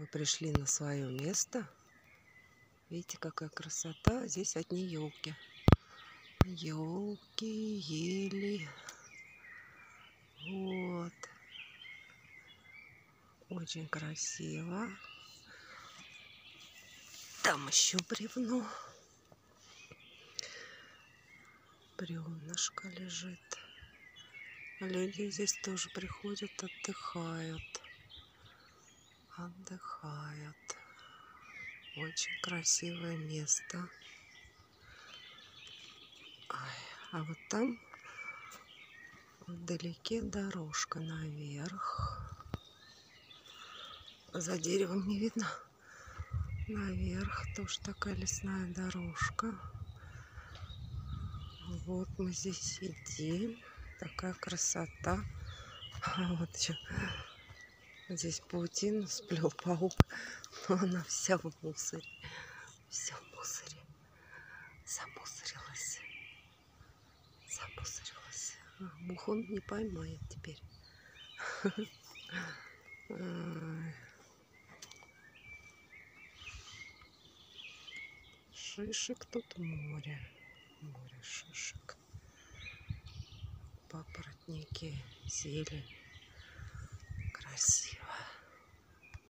Мы пришли на свое место. Видите, какая красота. Здесь одни елки. Елки, ели. Вот. Очень красиво. Там еще бревно. Бревнышко лежит. Люди здесь тоже приходят, отдыхают. Отдыхают. Очень красивое место. Ай, а вот там вдалеке дорожка наверх. За деревом не видно. Наверх тоже такая лесная дорожка. Вот мы здесь сидим. Такая красота. А вот еще здесь паутину сплел паук. Но она вся в мусоре. Вся в мусоре. Замусорилась. Замусорилась. Мух он не поймает теперь. Шишек тут море. Море шишек. Папоротники, зелень. Красиво.